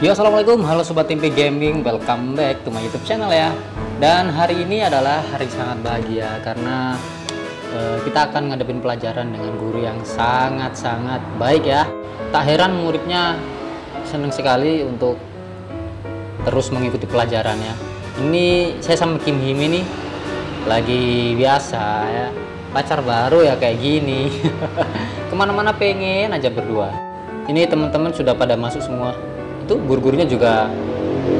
Yo, assalamualaikum, halo sobat Tempe Gaming, welcome back to my YouTube channel ya. Dan hari ini adalah hari sangat bahagia karena kita akan ngadepin pelajaran dengan guru yang sangat-sangat baik ya. Tak heran muridnya senang sekali untuk terus mengikuti pelajarannya. Ini saya sama Kimi Hime nih, lagi biasa ya, pacar baru ya kayak gini. Kemana-mana pengen aja berdua. Ini teman-teman sudah pada masuk semua. Guru-gurunya juga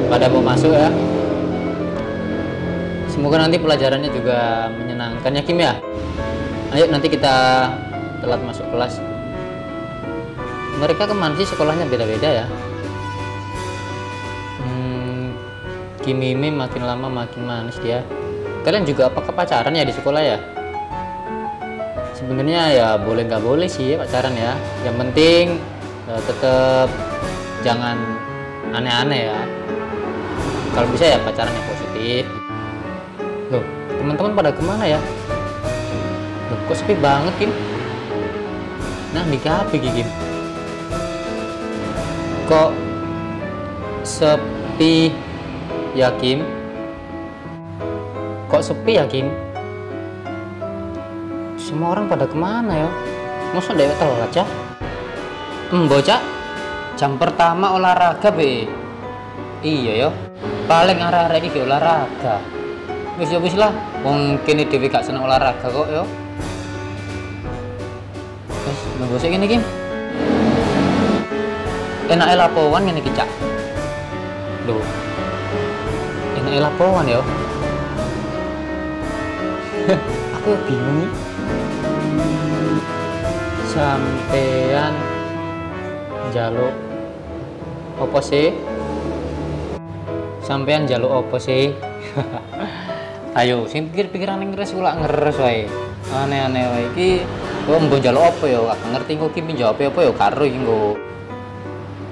pada mau masuk ya. Semoga nanti pelajarannya juga menyenangkan ya Kim ya. Ayo nanti kita telat masuk kelas. Mereka kemana sih, sekolahnya beda-beda ya. Kimi Hime makin lama makin manis dia. Kalian juga apakah pacaran ya di sekolah ya? Sebenarnya ya boleh nggak boleh sih pacaran ya. Yang penting tetap jangan aneh-aneh ya, kalau bisa ya pacaran yang positif. Loh, teman-teman pada kemana ya? Loh, kok sepi banget Kim? Nah, di kafe Kim kok sepi ya Kim? Kok sepi ya Kim? Semua orang pada kemana ya? Masa dewek telat ya? Bocah? Jam pertama olahraga be, iya yo, paling arah-arah iki olahraga. Wis yo wis lah, mungkin dhewe gak seneng olahraga kok yo. Wis monggo sik ngene iki. Enake lapowan ngene iki Cak. Lho. Enake lapowan yo. Aku bingung iki. Sampean njaluk opo sih? Sampean jaluk opo sih? Ayo, sing pikir-pikiran yang ngeres ulak ngeres wae. Aneh-aneh wae iki. Kok mbok jaluk opo ya? Gak ngerti kok Kim jawab apa ya karo iki kok.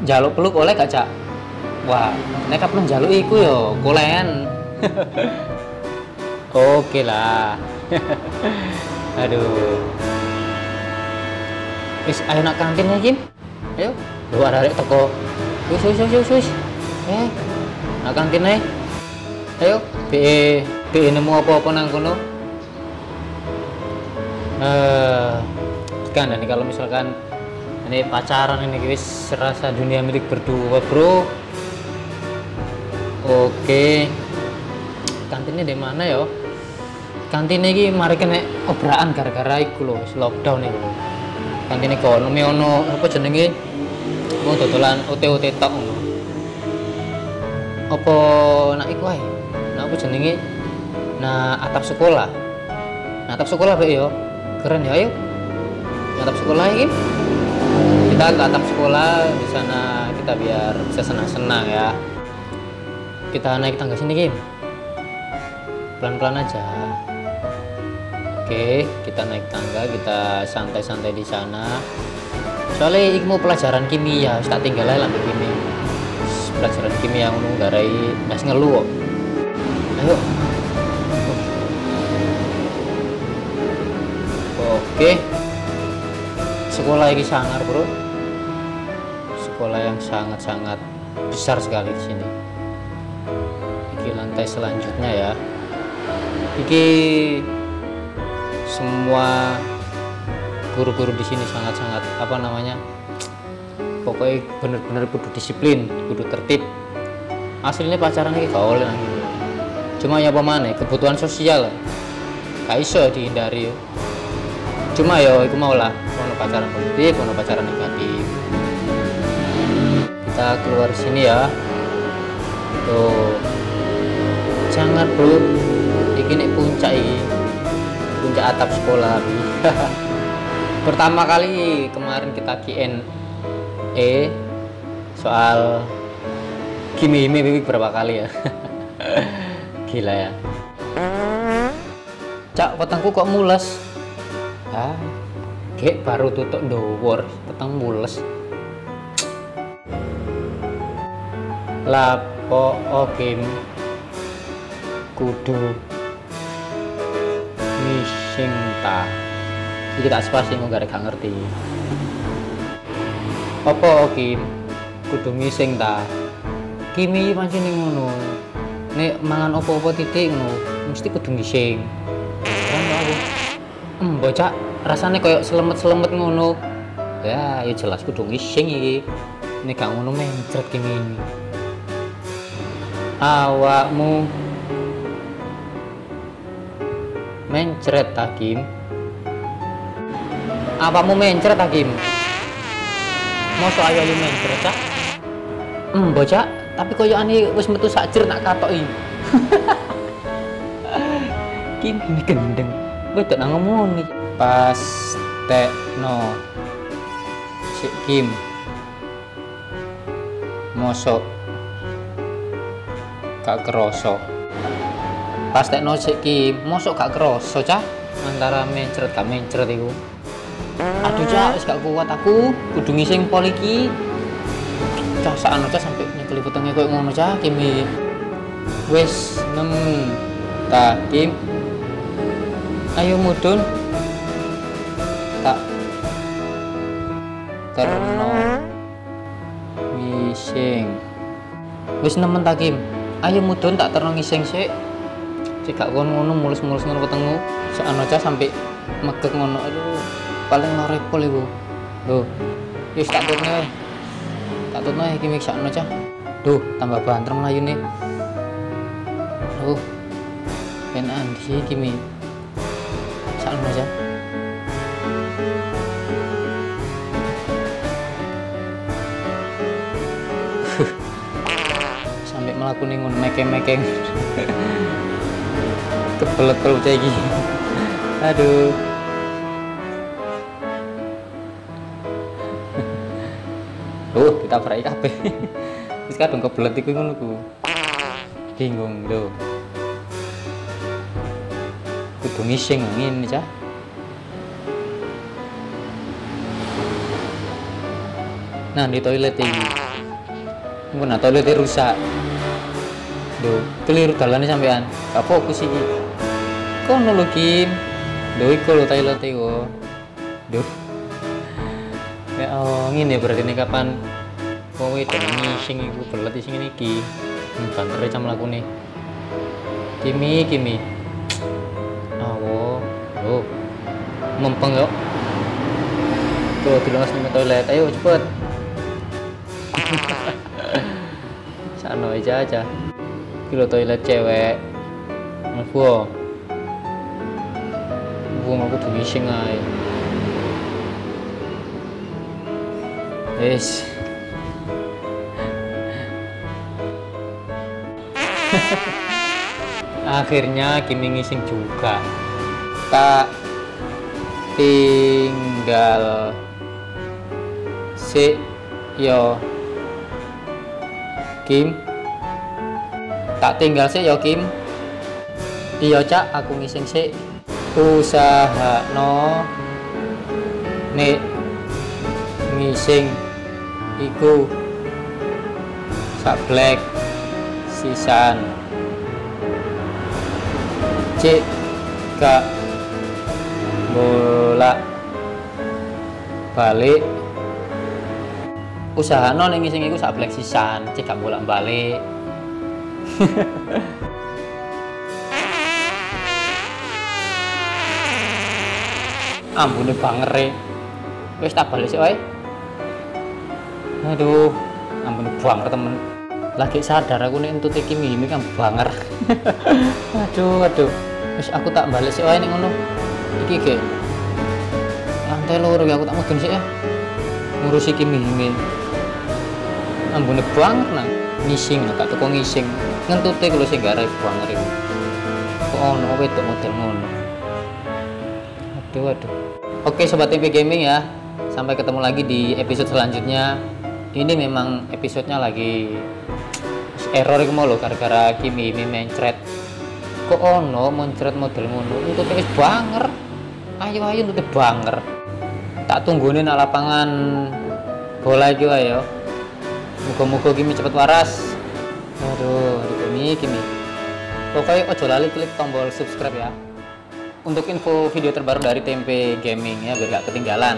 Jaluk peluk oleh gak, Cak? Wah, nek kapan jaluk iku ya kolen. Oke lah. Aduh. Wis ayo nak kantin ya Kim. Ayo, lu arek teko. Wis. Nak kantin ae. Ayo, be nemu apa-apa nang kono. Kan ini kalau misalkan ini pacaran ini guys, serasa dunia milik berdua, Bro. Oke. Kantinnya di mana ya? Kantinnya iki mari kene obrakan gara-gara iku lho, wis lockdown iki. Kantinnya kono mi ono apa jenenge? Mau dodolan OTOT tok ngono. Apa nak iku ae? Nak apa jenenge? Nah, atap sekolah. Nah, atap sekolah bae yo. Keren ya, ayo. Atap sekolah iki. Kita ke atap sekolah, di sana kita biar bisa senang-senang ya. Kita naik tangga sini, Kim. Pelan-pelan aja. Oke, kita naik tangga, kita santai-santai di sana. Soalnya ini mau pelajaran kimia, tak tinggal aja lah kimia. Pelajaran kimia yang nggarai mas ngeluh. Ayo. Oke. Sekolah ini sangar, Bro. Sekolah yang sangat-sangat besar sekali di sini. Ini lantai selanjutnya ya. Ini semua guru-guru di sini sangat-sangat apa namanya, pokoknya bener-bener kudu disiplin, kudu tertib. Aslinya pacaran iki gak oleh nang. Cuma ya apa maneh kebutuhan sosial gak iso dihindari. Cuma ya iku mau lah, ono pacaran positif, ono pacaran negatif. Kita keluar sini ya. Tuh. Jangan, Bro. Iki nek puncak iki. Puncak atap sekolah. Pertama kali kemarin kita Q&A soal Kimi Hime berapa kali ya. Gila ya Cak, petangku kok mules ah, kayak baru tutup door petang mules lapo Kim kudu missing ta. Jadi tak spasi mau gak ngerti. Apa Kim? Kudu mising ta. Kimi pancen ngono. Nek mangan opo-opo titik ngono, mesti kudu ngising. Ngono aku. Bocah rasane koyo selemet-selemet ngono. Ya, ya jelas kudu ngising iki. Nek gak ngono mencret Kimi. Awakmu mencret Hakim. Awakmu mencret Hakim. Mosok ayo lu mencret Cak. Bocah, tapi koyokane wis metu sak jer nak katoki. Kim ini gendeng. Wedok nang ngomong iki. Pastekno. Sik Kim. Mosok gak kerasa. Pastekno sik Kim, mosok gak kerasa Cak antara mencret gak mencret iku. Aduh Cak, wis gak kuat aku, kudu ngising pol iki. Cah sakno Cah sampe nyekeli wetenge koyo ngono Cah Kimi. Wis nemu ta Kim. Ayo mudun. Tak. Terno. Ngising. Wis nemen ta Kim. Ayo mudun tak terno ngising sik. Sik gak ngono mulus-mulus ngono wetengmu. Sakno Cah sampe megek ngono. Aduh. Paling norepol ibu, tuh, yus tak tutno ya Kimi sakno Cah, tuh tambah banter melayu nih, tuh, penaan sih Kimi sakno Cah, sampai melakukan ngun mekeng-mekeng, kebelet-kebelet kayak gini, aduh. Kita berai kabeh. Wis kadung kebelet iku ngono ku. Bingung lho. Kudu ngising ngene Cah. Nah, di toilet iki. Mun toilet rusak. Lho, keliru dalane sampean. Gak fokus iki. Kono lho Kim. Lho iku lho toilet iku. Duh. Ya ngene berarti nek kapan kowe dhewe ngising iku belet sing ngene iki. Bantere cam lakune. Kimi. Awo, lho. Mempeng yo. Tuh dilongas nang toilet. Ayo cepet. Sano aja. Kilo toilet cewek. Mlebu. Wong aku dhewe ngising ae. Wis. Akhirnya Kimi ngising juga. Tak tinggal sik yo Kim. Tak tinggal sik yo Kim. Iya Cak, aku ngising sik. Usahano nek ngising iku sablek sisan. Cek gak bolak balik usaha non yang ngising iku sablek sisan cek gak bolak balik. Ambune bangere wis tak balik sik wae. Aduh ambune banger temen lagi sadar aku nek entute Kimi Hime kan banger. aduh wis aku tak balik sik wae ning ngono. Iki ge. Lantai loro aku tak mudun sik ya. Ngurusi Kimi Hime. Ambune banget nang ngising tak teko ngising. Ngentute kulo sing gak arep banger iku. Kok ono wedok model ngono. Aduh. Oke sobat Tempe Gaming ya. Sampai ketemu lagi di episode selanjutnya. Ini memang episodenya lagi error iku mau lho gara-gara Kimi Hime mencret. Kok ono mencret model ngono? Untuk wis banger. Ayo untuk banger. Tak tunggune nang lapangan bola iki wae ya. Muga-muga Kimi cepet waras. Aduh, Kimi. Pokoknya ojo lali klik tombol subscribe ya. Untuk info video terbaru dari Tempe Gaming ya biar gak ketinggalan.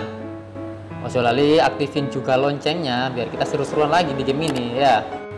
Ojo lali aktifin juga loncengnya biar kita seru-seruan lagi di game ini ya.